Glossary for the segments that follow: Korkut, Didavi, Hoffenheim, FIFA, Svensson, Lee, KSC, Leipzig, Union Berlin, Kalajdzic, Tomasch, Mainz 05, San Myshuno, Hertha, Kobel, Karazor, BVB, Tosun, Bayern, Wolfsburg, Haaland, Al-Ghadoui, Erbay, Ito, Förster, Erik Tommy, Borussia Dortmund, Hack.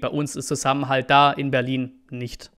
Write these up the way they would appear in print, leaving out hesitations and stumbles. Bei uns ist Zusammenhalt da, in Berlin nicht.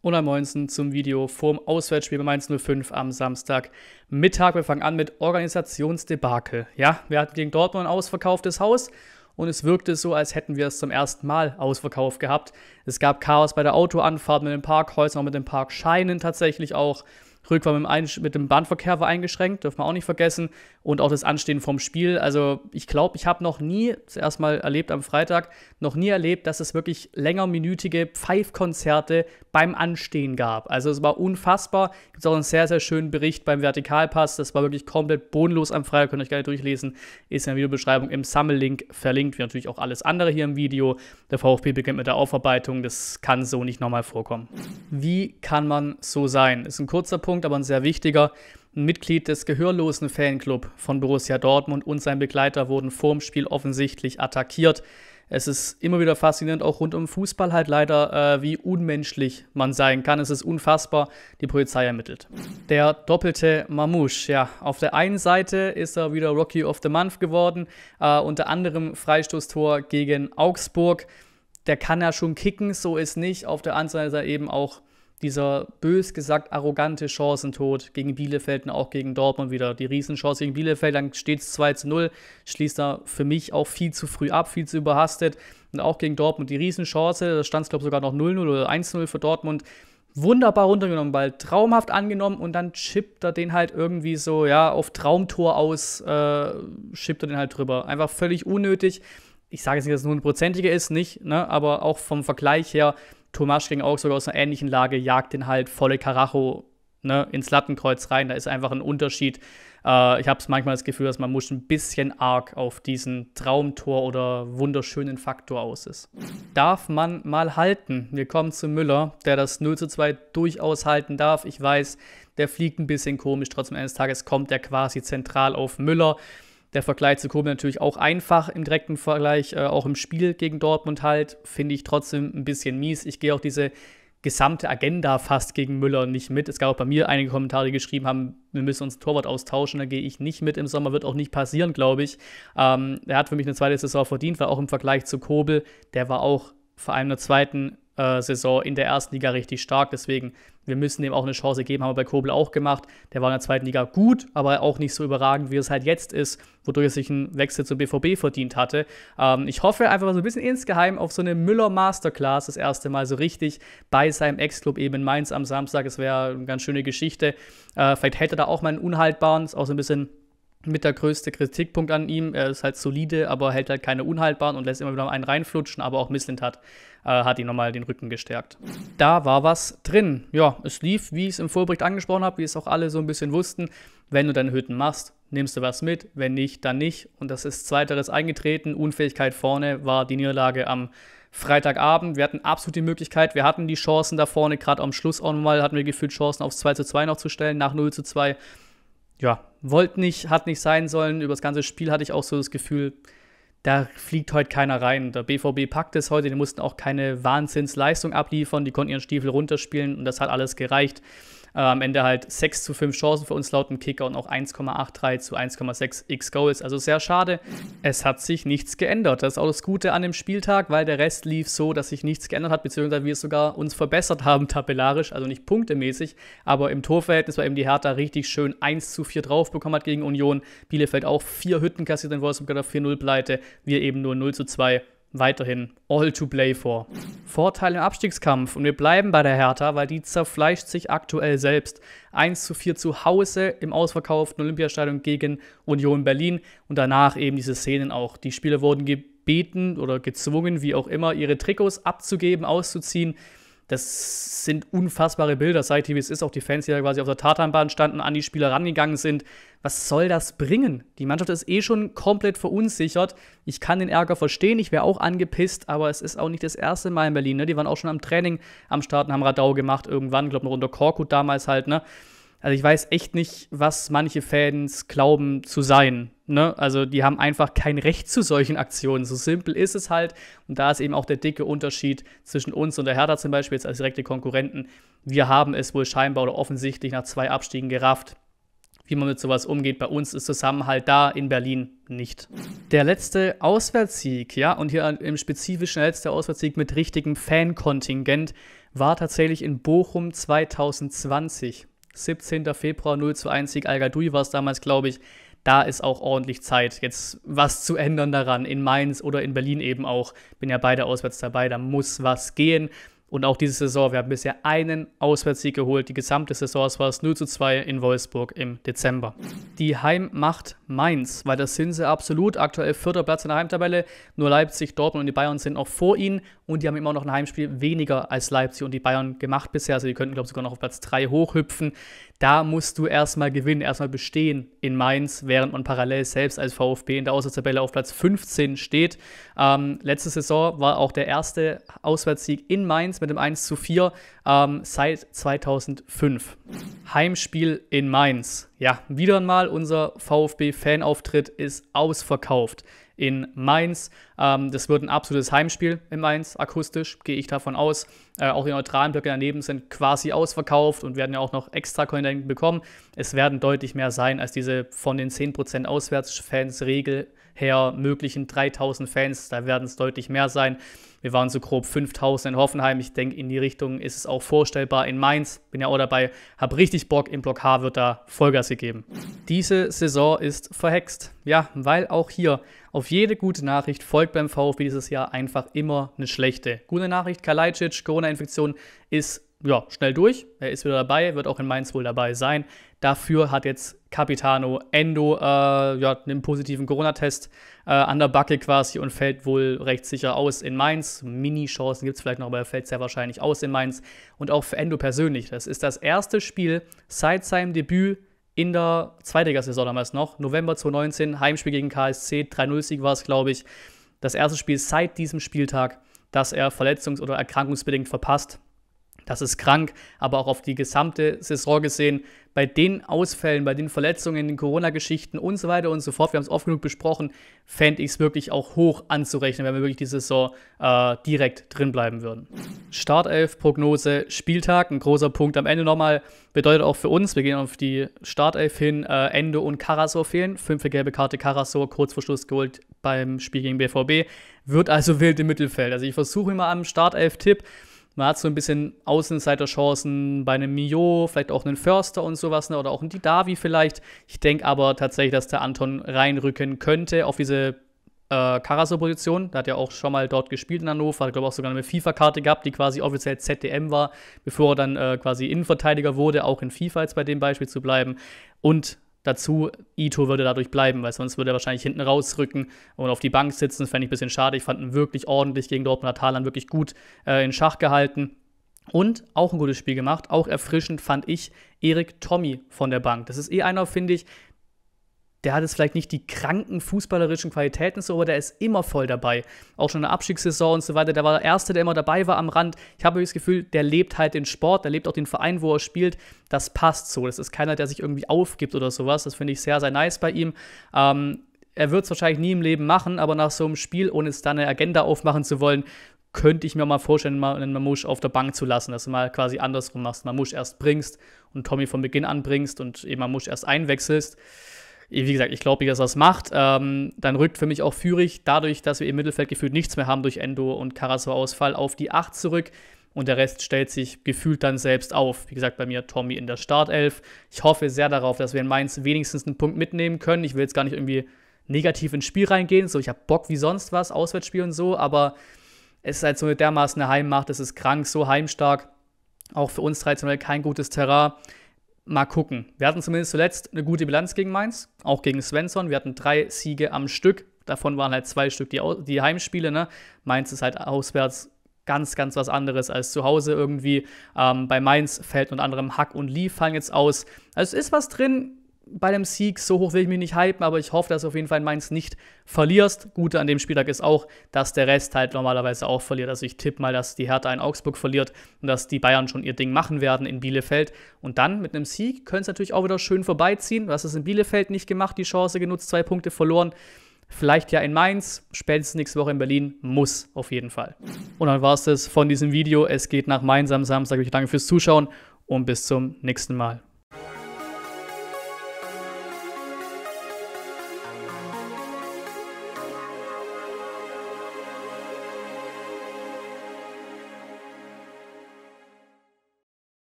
Und am 19. zum Video vorm Auswärtsspiel bei Mainz 05 am Samstag Mittag. Wir fangen an mit Organisationsdebakel. Ja, wir hatten gegen Dortmund ein ausverkauftes Haus und es wirkte so, als hätten wir es zum ersten Mal ausverkauft gehabt. Es gab Chaos bei der Autoanfahrt mit den Parkhäusern, auch mit den Parkscheinen tatsächlich auch. Rückfahrt mit dem Bahnverkehr war eingeschränkt, dürfen wir auch nicht vergessen. Und auch das Anstehen vom Spiel. Also ich glaube, ich habe noch nie, zuerst mal erlebt am Freitag, noch nie erlebt, dass es wirklich längerminütige Pfeifkonzerte beim Anstehen gab. Also es war unfassbar. Es gibt auch einen sehr, sehr schönen Bericht beim Vertikalpass. Das war wirklich komplett bodenlos am Freitag. Könnt ihr euch gerne durchlesen. Ist in der Videobeschreibung im Sammellink verlinkt. Wie natürlich auch alles andere hier im Video. Der VfB beginnt mit der Aufarbeitung. Das kann so nicht nochmal vorkommen. Wie kann man so sein? Ist ein kurzer Punkt, aber ein sehr wichtiger. Ein Mitglied des gehörlosen Fanclub von Borussia Dortmund und sein Begleiter wurden vorm Spiel offensichtlich attackiert. Es ist immer wieder faszinierend, auch rund um Fußball halt leider, wie unmenschlich man sein kann. Es ist unfassbar, die Polizei ermittelt. Der doppelte Marmoush, ja, auf der einen Seite ist er wieder Rookie of the Month geworden, unter anderem Freistoßtor gegen Augsburg. Der kann ja schon kicken, so ist nicht. Auf der anderen Seite ist er eben auch dieser bös gesagt arrogante Chancentod gegen Bielefeld und auch gegen Dortmund wieder. Die Riesenchance gegen Bielefeld, dann steht es 2:0, schließt da für mich auch viel zu früh ab, viel zu überhastet. Und auch gegen Dortmund die Riesenchance, da stand es glaube ich sogar noch 0:0 oder 1:0 für Dortmund. Wunderbar runtergenommen, Ball traumhaft angenommen und dann chippt er den halt irgendwie so, ja, auf Traumtor aus, chippt er den halt drüber. Einfach völlig unnötig. Ich sage jetzt nicht, dass es nur ein Prozentiger ist, nicht, ne? Aber auch vom Vergleich her, Tomasch gegen Augsburg aus einer ähnlichen Lage, jagt den halt volle Karacho, ne, ins Lattenkreuz rein. Da ist einfach ein Unterschied. Ich habe manchmal das Gefühl, dass man muss ein bisschen arg auf diesen Traumtor oder wunderschönen Faktor aus ist. Darf man mal halten? Wir kommen zu Müller, der das 0:2 durchaus halten darf. Ich weiß, der fliegt ein bisschen komisch. Trotzdem eines Tages kommt er quasi zentral auf Müller. Der Vergleich zu Kobel natürlich auch einfach im direkten Vergleich, auch im Spiel gegen Dortmund halt, finde ich trotzdem ein bisschen mies. Ich gehe auch diese gesamte Agenda fast gegen Müller nicht mit. Es gab auch bei mir einige Kommentare, die geschrieben haben, wir müssen uns Torwart austauschen, da gehe ich nicht mit. Im Sommer wird auch nicht passieren, glaube ich. Er hat für mich eine zweite Saison verdient, weil auch im Vergleich zu Kobel, der war auch vor allem in der zweiten Saison in der ersten Liga richtig stark, deswegen, wir müssen dem auch eine Chance geben, haben wir bei Kobel auch gemacht, der war in der zweiten Liga gut, aber auch nicht so überragend, wie es halt jetzt ist, wodurch er sich einen Wechsel zum BVB verdient hatte. Ich hoffe einfach mal so ein bisschen insgeheim auf so eine Müller-Masterclass, das erste Mal so richtig bei seinem Ex-Club eben in Mainz am Samstag, das wäre eine ganz schöne Geschichte. Vielleicht hätte er da auch mal einen unhaltbaren, ist auch so ein bisschen mit der größte Kritikpunkt an ihm. Er ist halt solide, aber hält halt keine unhaltbaren und lässt immer wieder einen reinflutschen, aber auch Misslind hat ihm nochmal den Rücken gestärkt. Da war was drin. Ja, es lief, wie ich es im Vorbericht angesprochen habe, wie es auch alle so ein bisschen wussten, wenn du deine Hütten machst, nimmst du was mit, wenn nicht, dann nicht. Und das ist Zweiteres eingetreten. Unfähigkeit vorne war die Niederlage am Freitagabend. Wir hatten absolut die Möglichkeit, wir hatten die Chancen da vorne, gerade am Schluss auch nochmal hatten wir gefühlt Chancen aufs 2:2 noch zu stellen, nach 0:2. Ja, wollte nicht, hat nicht sein sollen. Über das ganze Spiel hatte ich auch so das Gefühl, da fliegt heute keiner rein. Der BVB packt es heute, die mussten auch keine Wahnsinnsleistung abliefern, die konnten ihren Stiefel runterspielen und das hat alles gereicht. Am Ende halt 6:5 Chancen für uns laut dem Kicker und auch 1,83:1,6 X-Goals. Also sehr schade. Es hat sich nichts geändert. Das ist auch das Gute an dem Spieltag, weil der Rest lief so, dass sich nichts geändert hat, beziehungsweise wir es sogar uns verbessert haben tabellarisch, also nicht punktemäßig, aber im Torverhältnis war eben die Hertha richtig schön 1:4 drauf bekommen hat gegen Union. Bielefeld auch 4 Hütten kassiert in Wolfsburg, da 4:0 Pleite. Wir eben nur 0:2. Weiterhin all to play for. Vorteil im Abstiegskampf und wir bleiben bei der Hertha, weil die zerfleischt sich aktuell selbst. 1:4 zu Hause im ausverkauften Olympiastadion gegen Union Berlin und danach eben diese Szenen auch. Die Spieler wurden gebeten oder gezwungen, wie auch immer, ihre Trikots abzugeben, auszuziehen. Das sind unfassbare Bilder, seid ihr wie es ist, auch die Fans, die da quasi auf der Tartanbahn standen, an die Spieler rangegangen sind. Was soll das bringen? Die Mannschaft ist eh schon komplett verunsichert. Ich kann den Ärger verstehen, ich wäre auch angepisst, aber es ist auch nicht das erste Mal in Berlin. Ne? Die waren auch schon am Training am Start und haben Radau gemacht irgendwann, glaube ich noch unter Korkut damals halt. Ne? Also ich weiß echt nicht, was manche Fans glauben zu sein. Ne? Also die haben einfach kein Recht zu solchen Aktionen. So simpel ist es halt. Und da ist eben auch der dicke Unterschied zwischen uns und der Hertha zum Beispiel, jetzt als direkte Konkurrenten. Wir haben es wohl scheinbar oder offensichtlich nach 2 Abstiegen gerafft. wie man mit sowas umgeht. Bei uns ist Zusammenhalt da, in Berlin nicht. Der letzte Auswärtssieg, ja, und hier im Spezifischen der letzte Auswärtssieg mit richtigem Fankontingent, war tatsächlich in Bochum 2020. 17. Februar 0:1 Sieg Al-Ghadoui war es damals, glaube ich. Da ist auch ordentlich Zeit, jetzt was zu ändern daran, in Mainz oder in Berlin eben auch. Bin ja beide auswärts dabei, da muss was gehen. Und auch diese Saison, wir haben bisher einen Auswärtssieg geholt. Die gesamte Saison war es 0:2 in Wolfsburg im Dezember. Die Heimmacht Mainz, weil das sind sie absolut. Aktuell 4. Platz in der Heimtabelle. Nur Leipzig, Dortmund und die Bayern sind noch vor ihnen. Und die haben immer noch ein Heimspiel weniger als Leipzig und die Bayern gemacht bisher. Also die könnten, glaube ich, sogar noch auf Platz 3 hochhüpfen. Da musst du erstmal gewinnen, erstmal bestehen in Mainz, während man parallel selbst als VfB in der Auswärtstabelle auf Platz 15 steht. Letzte Saison war auch der erste Auswärtssieg in Mainz mit dem 1:4 seit 2005. Heimspiel in Mainz. Ja, wieder einmal unser VfB-Fanauftritt ist ausverkauft in Mainz. Das wird ein absolutes Heimspiel in Mainz, akustisch, gehe ich davon aus. Auch die neutralen Blöcke daneben sind quasi ausverkauft und werden ja auch noch extra Kontingent bekommen. Es werden deutlich mehr sein als diese von den 10% Auswärtsfans-Regel her möglichen 3.000 Fans. Da werden es deutlich mehr sein. Wir waren so grob 5.000 in Hoffenheim. Ich denke, in die Richtung ist es auch vorstellbar. In Mainz bin ja auch dabei. Hab richtig Bock. Im Block H wird da Vollgas gegeben. Diese Saison ist verhext. Ja, weil auch hier auf jede gute Nachricht folgt beim VfB dieses Jahr einfach immer eine schlechte. Gute Nachricht, Kalajdzic, Corona-Infektion ist ja schnell durch. Er ist wieder dabei, wird auch in Mainz wohl dabei sein. Dafür hat jetzt Capitano Endo ja, einen positiven Corona-Test an der Backe quasi und fällt wohl recht sicher aus in Mainz. Mini-Chancen gibt es vielleicht noch, aber er fällt sehr wahrscheinlich aus in Mainz. Und auch für Endo persönlich. Das ist das erste Spiel seit seinem Debüt in der Zweitligasaison damals noch. November 2019, Heimspiel gegen KSC, 3:0-Sieg war es, glaube ich. Das erste Spiel seit diesem Spieltag, das er verletzungs- oder erkrankungsbedingt verpasst. Das ist krank, aber auch auf die gesamte Saison gesehen, bei den Ausfällen, bei den Verletzungen, den Corona-Geschichten und so weiter und so fort, wir haben es oft genug besprochen, fände ich es wirklich auch hoch anzurechnen, wenn wir wirklich die Saison direkt drin bleiben würden. Startelf, Prognose, Spieltag, ein großer Punkt am Ende nochmal, bedeutet auch für uns, wir gehen auf die Startelf hin, Endo und Karazor fehlen, 5. gelbe Karte Karazor, kurz vor Schluss geholt beim Spiel gegen BVB, wird also wild im Mittelfeld. Also ich versuche immer am Startelf-Tipp, man hat so ein bisschen Außenseiterchancen bei einem Mio, vielleicht auch einen Förster und sowas, oder auch einen Didavi vielleicht. Ich denke aber tatsächlich, dass der Anton reinrücken könnte auf diese Karazor-Position. Der hat ja auch schon mal dort gespielt in Hannover, hat, glaube ich, auch sogar eine FIFA-Karte gehabt, die quasi offiziell ZDM war, bevor er dann quasi Innenverteidiger wurde, auch in FIFA jetzt bei dem Beispiel zu bleiben. Und dazu, Ito würde dadurch bleiben, weil sonst würde er wahrscheinlich hinten rausrücken und auf die Bank sitzen. Das fände ich ein bisschen schade. Ich fand ihn wirklich ordentlich gegen Dortmund, hat Haaland wirklich gut in Schach gehalten. Und auch ein gutes Spiel gemacht, auch erfrischend fand ich Erik Tommy von der Bank. Das ist eh einer, finde ich, der hat jetzt vielleicht nicht die kranken fußballerischen Qualitäten so, aber der ist immer voll dabei. Auch schon in der Abstiegssaison und so weiter. Der war der Erste, der immer dabei war am Rand. Ich habe das Gefühl, der lebt halt den Sport, der lebt auch den Verein, wo er spielt. Das passt so. Das ist keiner, der sich irgendwie aufgibt oder sowas. Das finde ich sehr, sehr nice bei ihm. Er wird es wahrscheinlich nie im Leben machen, aber nach so einem Spiel, ohne es dann eine Agenda aufmachen zu wollen, könnte ich mir mal vorstellen, mal einen Marmoush auf der Bank zu lassen, dass du mal quasi andersrum machst. Marmoush erst bringst und Tommy von Beginn an bringst und eben Marmoush erst einwechselst. Wie gesagt, ich glaube nicht, dass er es macht. Dann rückt für mich auch Führich, dadurch, dass wir im Mittelfeld gefühlt nichts mehr haben durch Endo und Karazor-Ausfall, auf die 8 zurück. Und der Rest stellt sich gefühlt dann selbst auf. Wie gesagt, bei mir Tommy in der Startelf. Ich hoffe sehr darauf, dass wir in Mainz wenigstens einen Punkt mitnehmen können. Ich will jetzt gar nicht irgendwie negativ ins Spiel reingehen. So, ich habe Bock wie sonst was, Auswärtsspiel und so. Aber es ist halt so eine dermaßen eine Heimmacht. Es ist krank, so heimstark. Auch für uns traditionell kein gutes Terrain. Mal gucken. Wir hatten zumindest zuletzt eine gute Bilanz gegen Mainz, auch gegen Svensson. Wir hatten 3 Siege am Stück. Davon waren halt 2 Stück die Heimspiele. Ne? Mainz ist halt auswärts ganz, ganz was anderes als zu Hause irgendwie. Bei Mainz fällt unter anderem Hack und Lee fallen jetzt aus. Also es ist was drin bei dem Sieg. So hoch will ich mich nicht hypen, aber ich hoffe, dass du auf jeden Fall in Mainz nicht verlierst. Gute an dem Spieltag ist auch, dass der Rest halt normalerweise auch verliert. Also ich tippe mal, dass die Hertha in Augsburg verliert und dass die Bayern schon ihr Ding machen werden in Bielefeld. Und dann mit einem Sieg können es natürlich auch wieder schön vorbeiziehen. Du hast es in Bielefeld nicht gemacht, die Chance genutzt, 2 Punkte verloren. Vielleicht ja in Mainz, spätestens nächste Woche in Berlin, muss auf jeden Fall. Und dann war es das von diesem Video. Es geht nach Mainz am Samstag. Ich danke fürs Zuschauen und bis zum nächsten Mal.